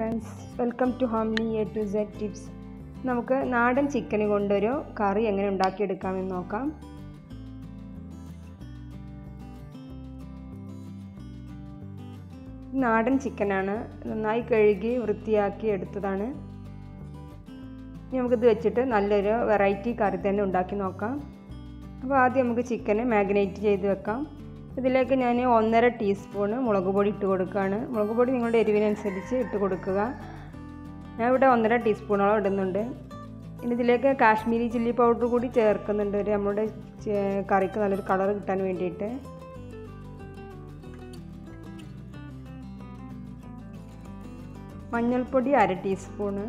Friends, welcome to homely A to Z tips. നമുക്ക് നാടൻ ചിക്കന് കൊണ്ടൊരു കറി എങ്ങനെ ഉണ്ടാക്കിയെടുക്കാമെന്ന് നോക്കാം. നാടൻ ചിക്കനാണ്, നന്നായി കഴുകി വൃത്തിയാക്കി എടുത്തതാണ്. നമുക്കിത് വെച്ചിട്ട് നല്ലൊരു വെറൈറ്റി കറി തന്നെ ഉണ്ടാക്കി നോക്കാം. അപ്പോൾ ആദ്യം നമുക്ക് ചിക്കന് മാഗ്നേറ്റ് ചെയ്ത് വെക്കാം. ഇതിലേക്ക് ഞാൻ 1.5 ടീസ്പൂൺ മുളക് പൊടി ഇട്ട് കൊടുക്കുകയാണ്. മുളക് പൊടി നിങ്ങളുടെ എരിവിനനുസരിച്ച് ഇട്ട് കൊടുക്കുക. ഞാൻ ഇവിടെ 1.5 ടീസ്പൂണോളം ഇടുന്നുണ്ട്. ഇനി ഇതിലേക്ക് കാശ്മീരി ചില്ലി പൗഡർ കൂടി ചേർക്കുന്നുണ്ട്, ഒരു നമ്മുടെ കറിക്ക് നല്ലൊരു കളർ കിട്ടാൻ വേണ്ടിയിട്ട്. മഞ്ഞൾപ്പൊടി 1/2 ടീസ്പൂണ്,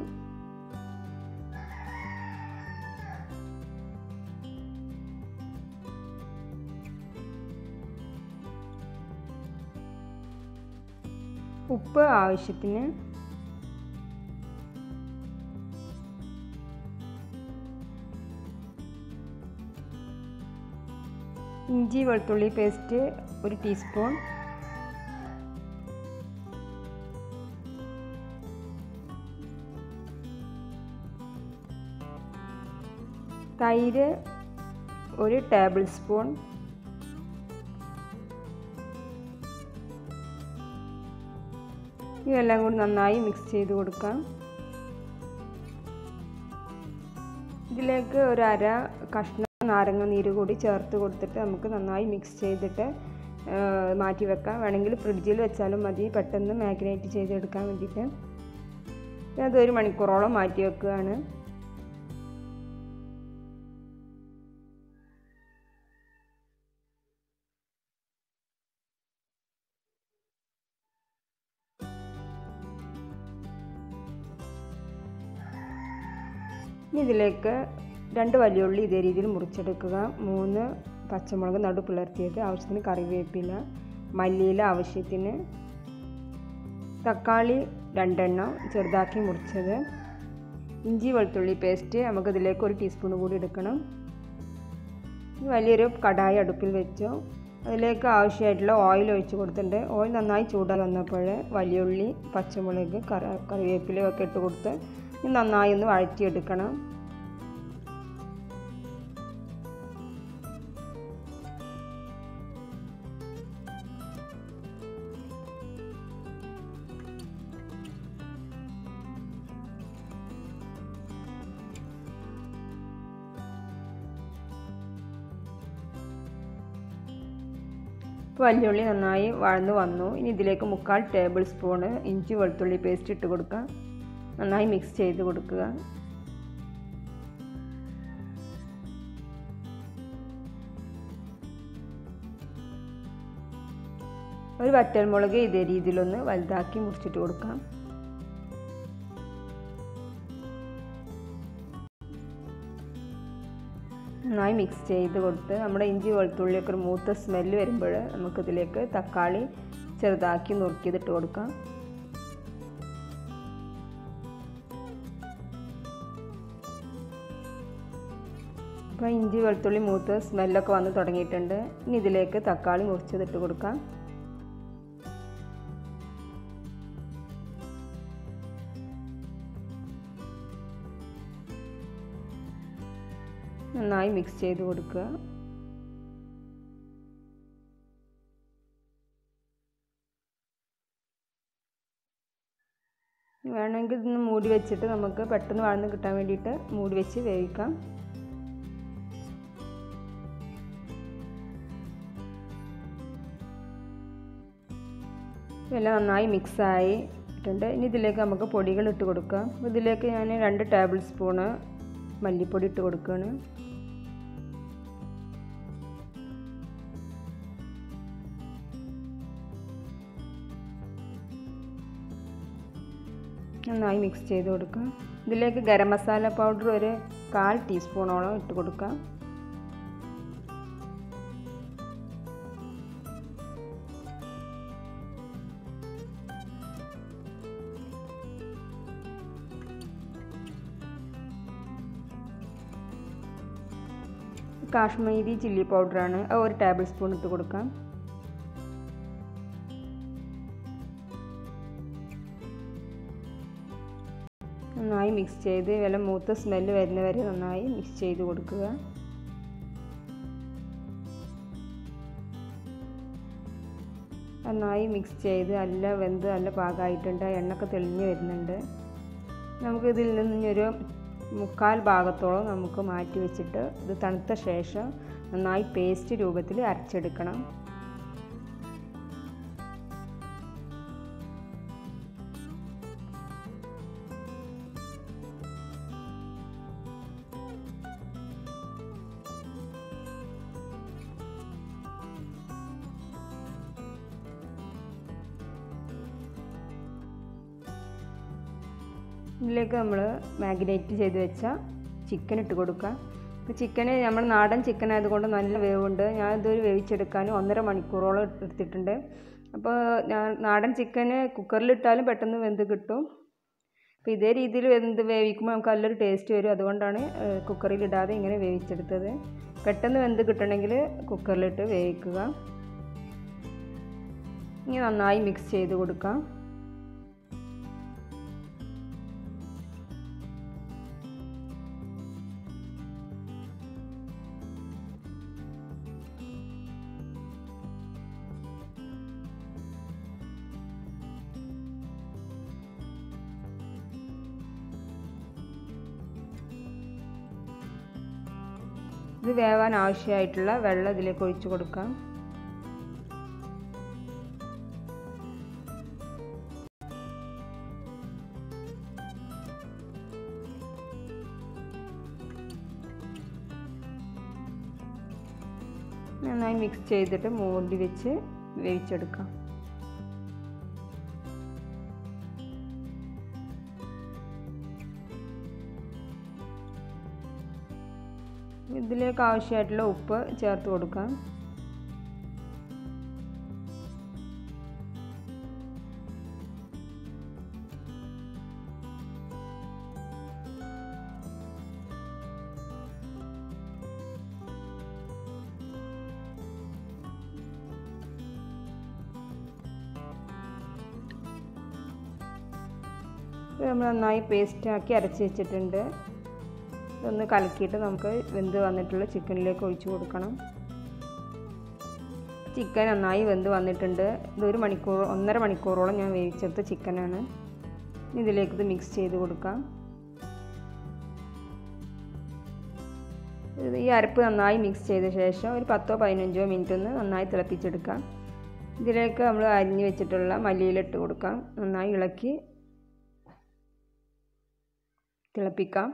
ഉപ്പ് ആവശ്യത്തിന്, ഇഞ്ചി വെളുത്തുള്ളി പേസ്റ്റ് 1 ടീസ്പൂൺ, തൈര് 1 ടേബിൾ സ്പൂൺ, ഇതെല്ലാം കൂടി നന്നായി മിക്സ് ചെയ്ത് കൊടുക്കാം. ഇതിലേക്ക് 1/2 കഷ്ണം നാരങ്ങ നീര് കൂടി ചേർത്ത് കൊടുത്തിട്ട് നമുക്ക് നന്നായി മിക്സ് ചെയ്തിട്ട് മാറ്റി വെക്കാം. വേണമെങ്കിൽ ഫ്രിഡ്ജിൽ വെച്ചാലും മതി, പെട്ടെന്ന് മാഗ്നേറ്റ് ചെയ്തെടുക്കാൻ വേണ്ടിയിട്ട്. അത് 1 മണിക്കൂറോളം മാറ്റി വെക്കുകയാണ്. ഇനി ഇതിലേക്ക് 2 വലിയുള്ളി ഇതേ രീതിയിൽ മുറിച്ചെടുക്കുക, 3 പച്ചമുളക് നടു പിളർത്തിയത്, ആവശ്യത്തിന് കറിവേപ്പില, മല്ലിയില ആവശ്യത്തിന്, തക്കാളി 2 എണ്ണം ചെറുതാക്കി മുറിച്ചത്, ഇഞ്ചി വെളുത്തുള്ളി പേസ്റ്റ് നമുക്കിതിലേക്ക് 1 ടീസ്പൂൺ കൂടി എടുക്കണം. വലിയൊരു കടായി അടുപ്പിൽ വെച്ചു, അതിലേക്ക് ആവശ്യമായിട്ടുള്ള ഓയിൽ ഒഴിച്ച് കൊടുത്തിട്ടുണ്ട്. ഓയിൽ നന്നായി ചൂടായി വന്നപ്പോൾ വലിയുള്ളി, പച്ചമുളക്, കറിവേപ്പില ഒക്കെ ഇട്ട് കൊടുത്ത് നന്നായി ഒന്ന് വഴറ്റിയെടുക്കണം. വലിയുള്ളി നന്നായി വഴന്നു വന്നു. ഇനി ഇതിലേക്ക് 1/4 ടേബിൾ സ്പൂണ് ഇഞ്ചി വെളുത്തുള്ളി പേസ്റ്റ് ഇട്ട് കൊടുക്കാം. നന്നായി മിക്സ് ചെയ്ത് കൊടുക്കുക. ഒരു വറ്റൽമുളക് ഇതേ രീതിയിലൊന്ന് വലുതാക്കി മുറിച്ചിട്ട് കൊടുക്കാം. നന്നായി മിക്സ് ചെയ്ത് കൊടുത്ത് നമ്മുടെ ഇഞ്ചി വെളുത്തുള്ളിയൊക്കെ ഒരു മൂത്ത സ്മെല്ല് വരുമ്പോൾ നമുക്കിതിലേക്ക് തക്കാളി ചെറുതാക്കി നുറുക്കിയതിട്ട് കൊടുക്കാം. അപ്പോൾ ഇഞ്ചി വെളുത്തുള്ളി മൂത്ത് സ്മെല്ലൊക്കെ വന്ന് തുടങ്ങിയിട്ടുണ്ട്. ഇനി ഇതിലേക്ക് തക്കാളി മുറിച്ചതിട്ട് കൊടുക്കാം. നന്നായി മിക്സ് ചെയ്ത് കൊടുക്കുക. വേണമെങ്കിൽ ഇതൊന്ന് മൂടി വെച്ചിട്ട് നമുക്ക് പെട്ടെന്ന് വഴന്ന് കിട്ടാൻ വേണ്ടിയിട്ട് മൂടി വെച്ച് വേവിക്കാം. എല്ലാം നന്നായി മിക്സായി ഇട്ടുണ്ട്. ഇനി ഇതിലേക്ക് നമുക്ക് പൊടികൾ ഇട്ട് കൊടുക്കാം. ഇതിലേക്ക് ഞാൻ 2 ടേബിൾ സ്പൂണ് മല്ലിപ്പൊടി ഇട്ട് കൊടുക്കുകയാണ്. നന്നായി മിക്സ് ചെയ്ത് കൊടുക്കാം. ഇതിലേക്ക് ഗരം മസാല പൗഡർ 1/4 ടീസ്പൂണോളം ഇട്ട് കൊടുക്കാം. കാശ്മീരി ചില്ലി പൗഡറാണ്, 1 ടേബിൾ സ്പൂൺ ഇട്ട് കൊടുക്കാം. നന്നായി മിക്സ് ചെയ്ത് വല്ല മൂത്ത സ്മെല്ല് വരുന്നവരെ നന്നായി മിക്സ് ചെയ്ത് കൊടുക്കുക. നന്നായി മിക്സ് ചെയ്ത് നല്ല വെന്ത് നല്ല പാകമായിട്ടുണ്ട്. എണ്ണയൊക്കെ തെളിഞ്ഞ് വരുന്നുണ്ട്. നമുക്കിതിൽ നിന്നൊരു മുക്കാൽ ഭാഗത്തോളം നമുക്ക് മാറ്റി വെച്ചിട്ട് ഇത് തണുത്ത ശേഷം നന്നായി പേസ്റ്റ് രൂപത്തിൽ അരച്ചെടുക്കണം. ഇതിലേക്ക് നമ്മൾ മാഗ്നേറ്റ് ചെയ്ത് വെച്ച ചിക്കൻ ഇട്ട് കൊടുക്കുക. ഇപ്പോൾ ചിക്കന് നമ്മുടെ നാടൻ ചിക്കൻ ആയതുകൊണ്ട് നല്ല വേവുണ്ട്. ഞാനിതൊരു വേവിച്ചെടുക്കാൻ 1.5 മണിക്കൂറോളം എടുത്തിട്ടുണ്ട്. അപ്പോൾ ഞാൻ നാടൻ ചിക്കന് കുക്കറിലിട്ടാലും പെട്ടെന്ന് വെന്ത് കിട്ടും. അപ്പോൾ ഇതേ രീതിയിൽ വേവിക്കുമ്പോൾ നമുക്ക് നല്ലൊരു ടേസ്റ്റ് വരും. അതുകൊണ്ടാണ് കുക്കറിലിടാതെ ഇങ്ങനെ വേവിച്ചെടുത്തത്. പെട്ടെന്ന് വെന്ത് കിട്ടണമെങ്കിൽ കുക്കറിലിട്ട് വേവിക്കുക. ഇനി നന്നായി മിക്സ് ചെയ്ത് കൊടുക്കാം. ഇത് വേവാൻ ആവശ്യമായിട്ടുള്ള വെള്ളം ഇതിലേക്ക് ഒഴിച്ചു കൊടുക്കാം. നന്നായി മിക്സ് ചെയ്തിട്ട് മൂടി വെച്ച് വേവിച്ചെടുക്കാം. ഇതിലേക്ക് ആവശ്യമായിട്ടുള്ള ഉപ്പ് ചേർത്ത് കൊടുക്കാം. നമ്മൾ നന്നായി പേസ്റ്റാക്കി അരച്ച് വെച്ചിട്ടുണ്ട്. ഒന്ന് കലക്കിയിട്ട് നമുക്ക് വെന്ത് വന്നിട്ടുള്ള ചിക്കനിലേക്ക് ഒഴിച്ചു കൊടുക്കണം. ചിക്കൻ നന്നായി വെന്ത് വന്നിട്ടുണ്ട്. ഇതൊരു മണിക്കൂർ 1.5 മണിക്കൂറോളം ഞാൻ വേവിച്ചെടുത്ത ചിക്കനാണ്. ഇതിലേക്ക് ഇത് മിക്സ് ചെയ്ത് കൊടുക്കാം. ഈ അരപ്പ് നന്നായി മിക്സ് ചെയ്ത ശേഷം ഒരു 10 or 15 minutes ഒന്ന് നന്നായി തിളപ്പിച്ചെടുക്കാം. ഇതിലേക്ക് നമ്മൾ അരിഞ്ഞ് വെച്ചിട്ടുള്ള മല്ലിയിലിട്ട് കൊടുക്കാം. നന്നായി ഇളക്കി തിളപ്പിക്കാം.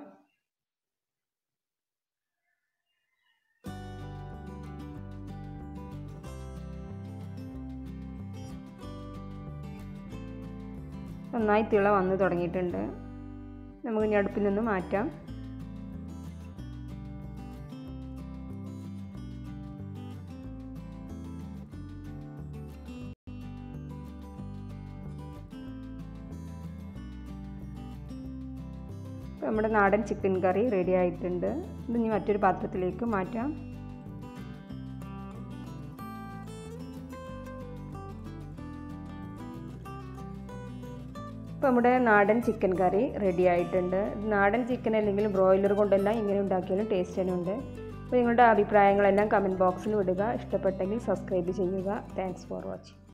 നന്നായി തിള വന്ന് തുടങ്ങിയിട്ടുണ്ട്. നമുക്ക് ഇനി അടുപ്പിൽ നിന്ന് മാറ്റാം. നമ്മുടെ നാടൻ ചിക്കൻ കറി റെഡി ആയിട്ടുണ്ട്. ഇത് ഇനി മറ്റൊരു പാത്രത്തിലേക്ക് മാറ്റാം. ഇപ്പോൾ നമ്മുടെ നാടൻ ചിക്കൻ കറി റെഡി ആയിട്ടുണ്ട്. നാടൻ ചിക്കൻ അല്ലെങ്കിൽ ബ്രോയിലർ കൊണ്ടെല്ലാം ഇങ്ങനെ ഉണ്ടാക്കിയാലും ടേസ്റ്റ് തന്നെയുണ്ട്. അപ്പോൾ നിങ്ങളുടെ അഭിപ്രായങ്ങളെല്ലാം കമൻറ്റ് ബോക്സിൽ വിടുക. ഇഷ്ടപ്പെട്ടെങ്കിൽ സബ്സ്ക്രൈബ് ചെയ്യുക. Thanks for watching.